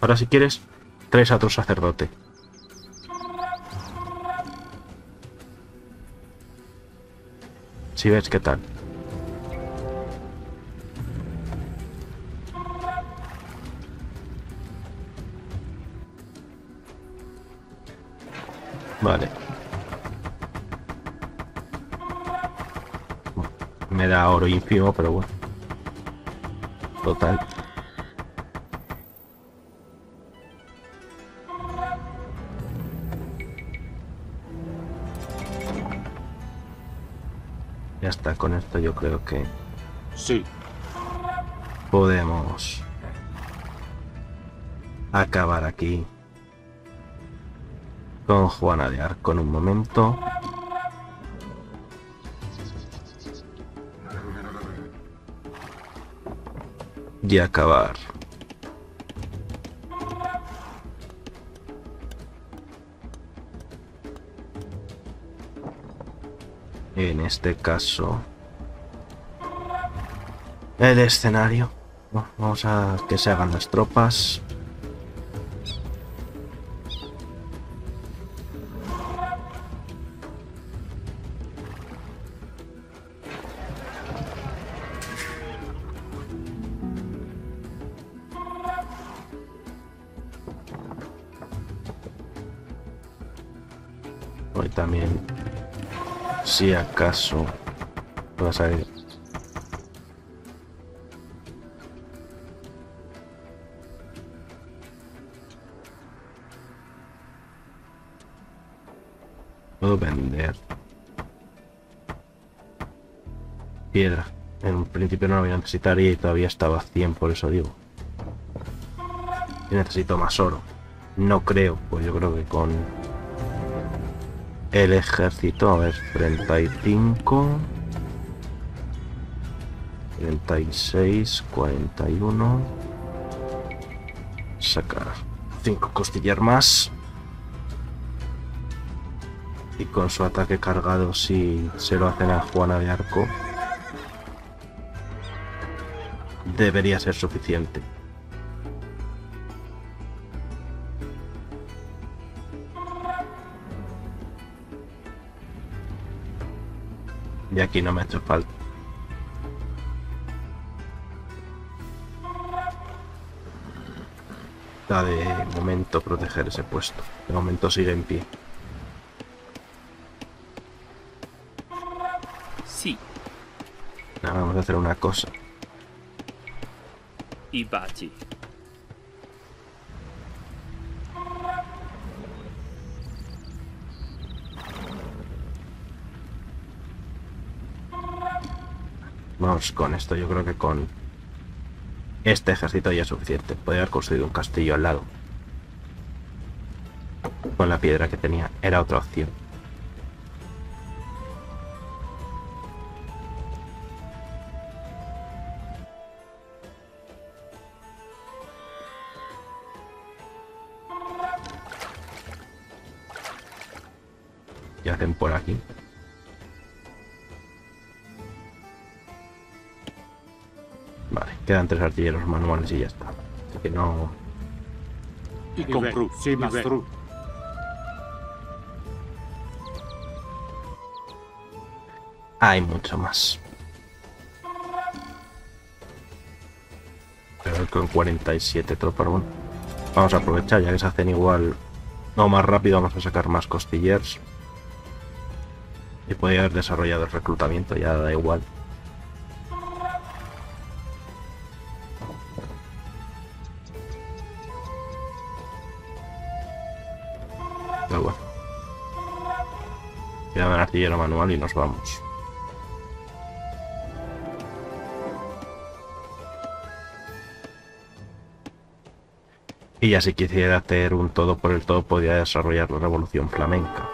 Ahora si quieres, traes a otro sacerdote. Si ves qué tal. Vale. Bueno, me da oro ínfimo, pero bueno. Total. Ya está, con esto yo creo que... sí. Podemos... acabar aquí con Juana de Arco en un momento. Y acabar en este caso el escenario. Bueno, vamos a que se hagan las tropas. También, si acaso, vas a ir. Puedo vender piedra. En un principio no la voy a necesitar y todavía estaba a 100, por eso digo. Y necesito más oro. No creo, pues yo creo que con... el ejército, a ver, 35, 36, 41, sacar 5 costillar más, y con su ataque cargado si se lo hacen a Juana de Arco, debería ser suficiente. Y aquí no me ha hecho falta. Está de momento proteger ese puesto. De momento sigue en pie. Sí. Ahora vamos a hacer una cosa. Y Bachi. Vamos con esto, yo creo que con este ejército ya es suficiente. Podría haber construido un castillo al lado. Con la piedra que tenía, era otra opción. ¿Qué hacen por aquí? Quedan 3 artilleros manuales y ya está. Así que no... Y con Ru, sí, más Ru. Hay mucho más. Pero con 47 tropas, bueno. Vamos a aprovechar, ya que se hacen igual... No, más rápido vamos a sacar más costillers. Y podría haber desarrollado el reclutamiento, ya da igual. Queda el artillero manual y nos vamos. Y ya si quisiera hacer un todo por el todo, podría desarrollar la revolución flamenca.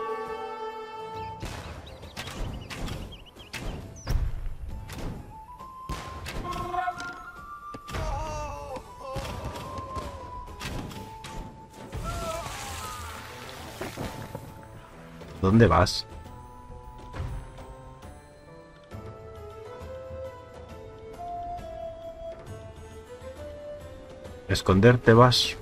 ¿Dónde vas? ¿Esconderte vas?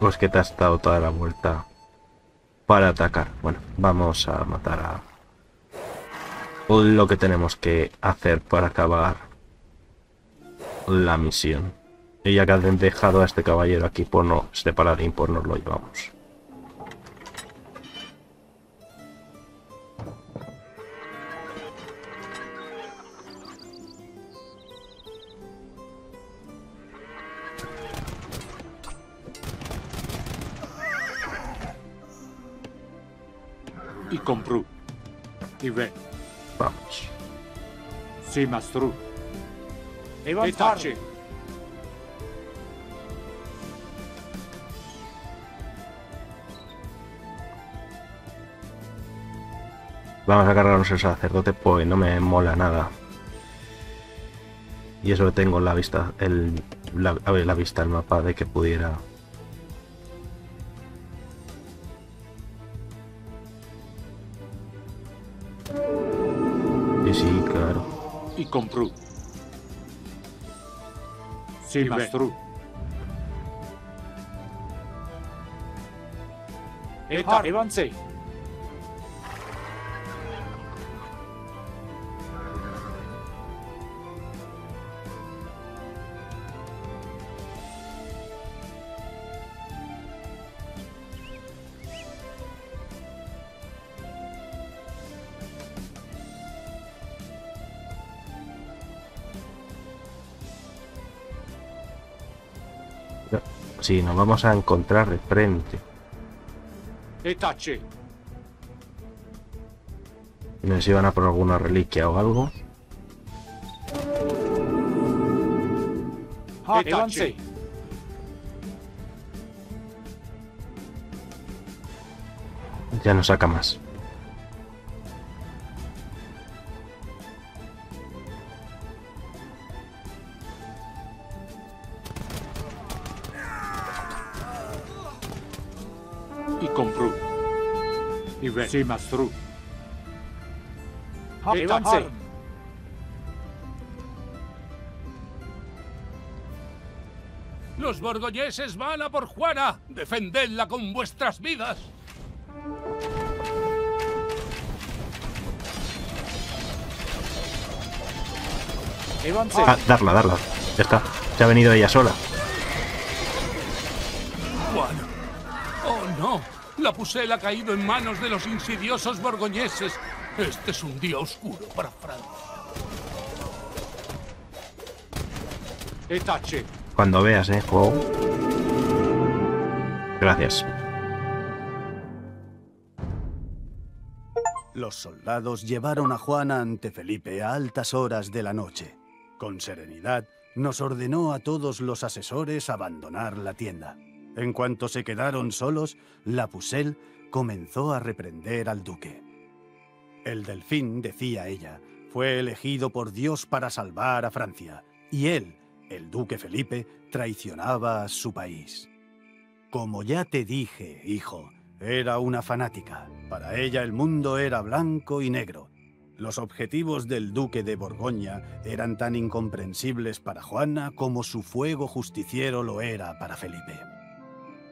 Pues que te has dado toda la vuelta para atacar. Bueno, vamos a matar a lo que tenemos que hacer para acabar la misión. Y ya que han dejado a este caballero aquí por no, este paladín por no lo llevamos. Compru y ve, vamos. Sí, Mastru. Vamos a cargarnos el sacerdote, pues no me mola nada. Y eso lo tengo en la vista, el mapa de que pudiera. Sí, claro. Y compru. Sí, Mastru. Avance. Sí, nos vamos a encontrar de frente. No sé si van a por alguna reliquia o algo. Ya no saca más. Sí, Mastru. ¡Avance! Los borgoñeses van a por Juana. Defendedla con vuestras vidas. Ah, darla, darla. Ya está. Se ha venido ella sola. Juan. Oh, no. La pusela ha caído en manos de los insidiosos borgoñeses. Este es un día oscuro para Francia. Etache. Cuando veas, juego. Gracias. Los soldados llevaron a Juana ante Felipe a altas horas de la noche. Con serenidad, nos ordenó a todos los asesores abandonar la tienda. En cuanto se quedaron solos, la Pucelle comenzó a reprender al duque. El delfín, decía ella, fue elegido por Dios para salvar a Francia, y él, el duque Felipe, traicionaba a su país. Como ya te dije, hijo, era una fanática. Para ella el mundo era blanco y negro. Los objetivos del duque de Borgoña eran tan incomprensibles para Juana como su fuego justiciero lo era para Felipe.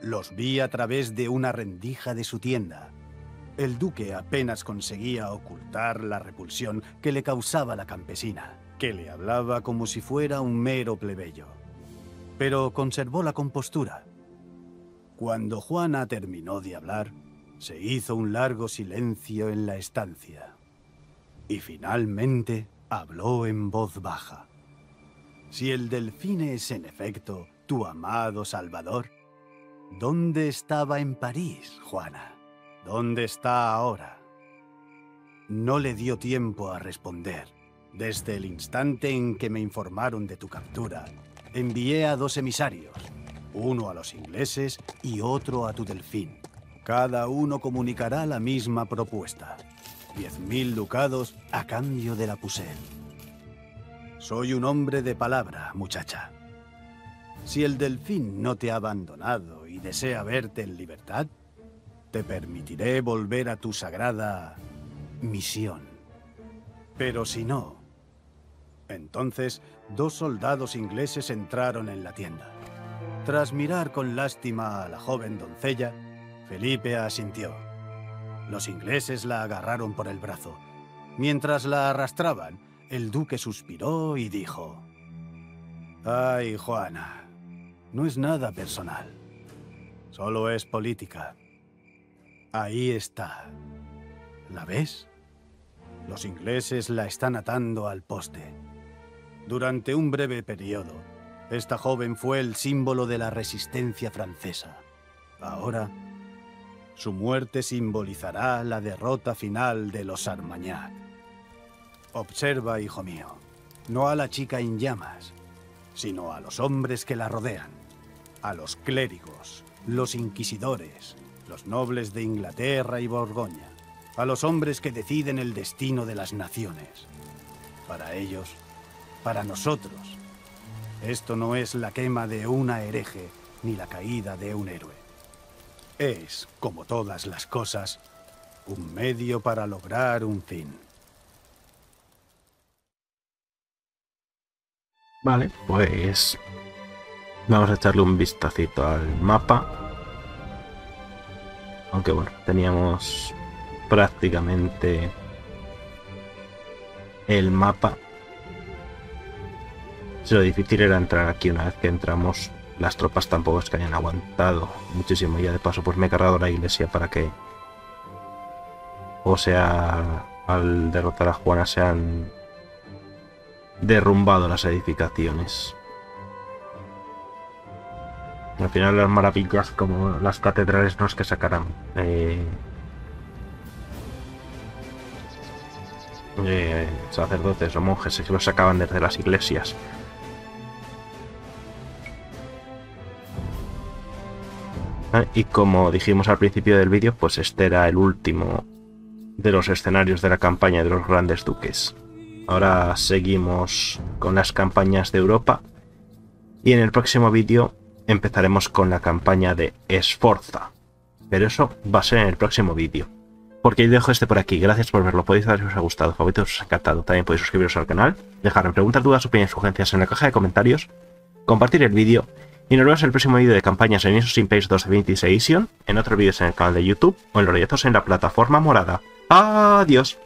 Los vi a través de una rendija de su tienda. El duque apenas conseguía ocultar la repulsión que le causaba la campesina, que le hablaba como si fuera un mero plebeyo. Pero conservó la compostura. Cuando Juana terminó de hablar, se hizo un largo silencio en la estancia. Y finalmente habló en voz baja. Si el delfín es en efecto tu amado Salvador, ¿dónde estaba en París, Juana? ¿Dónde está ahora? No le dio tiempo a responder. Desde el instante en que me informaron de tu captura, envié a dos emisarios, uno a los ingleses y otro a tu delfín. Cada uno comunicará la misma propuesta. 10.000 ducados a cambio de la Pucelle. Soy un hombre de palabra, muchacha. Si el delfín no te ha abandonado y desea verte en libertad, te permitiré volver a tu sagrada misión. Pero si no... Entonces, dos soldados ingleses entraron en la tienda. Tras mirar con lástima a la joven doncella, Felipe asintió. Los ingleses la agarraron por el brazo. Mientras la arrastraban, el duque suspiró y dijo: «Ay, Juana, no es nada personal. Solo es política. Ahí está. ¿La ves? Los ingleses la están atando al poste». Durante un breve periodo, esta joven fue el símbolo de la resistencia francesa. Ahora, su muerte simbolizará la derrota final de los Armagnac. Observa, hijo mío, no a la chica en llamas, sino a los hombres que la rodean, a los clérigos, los inquisidores, los nobles de Inglaterra y Borgoña, a los hombres que deciden el destino de las naciones. Para ellos, para nosotros, esto no es la quema de una hereje ni la caída de un héroe. Es, como todas las cosas, un medio para lograr un fin. Vale, pues vamos a echarle un vistacito al mapa. Aunque bueno, teníamos prácticamente el mapa. Lo difícil era entrar aquí. Una vez que entramos, las tropas tampoco es que hayan aguantado muchísimo. Y ya de paso pues me he cargado la iglesia para que, o sea, al derrotar a Juana se han derrumbado las edificaciones. Al final las maravillas como las catedrales no es que sacarán sacerdotes o monjes, que los sacaban desde las iglesias. Y como dijimos al principio del vídeo, pues este era el último de los escenarios de la campaña de los Grandes Duques. Ahora seguimos con las campañas de Europa y en el próximo vídeo empezaremos con la campaña de Sforza, pero eso va a ser en el próximo vídeo, porque yo dejo este por aquí. Gracias por verlo, podéis dar si os ha gustado, favoritos, os ha encantado. También podéis suscribiros al canal, dejarme preguntas, dudas, opiniones, sugerencias en la caja de comentarios, compartir el vídeo y nos vemos en el próximo vídeo de campañas en Age of Empires II Definitive Edition, en otros vídeos en el canal de YouTube o en los directos en la plataforma morada. ¡Adiós!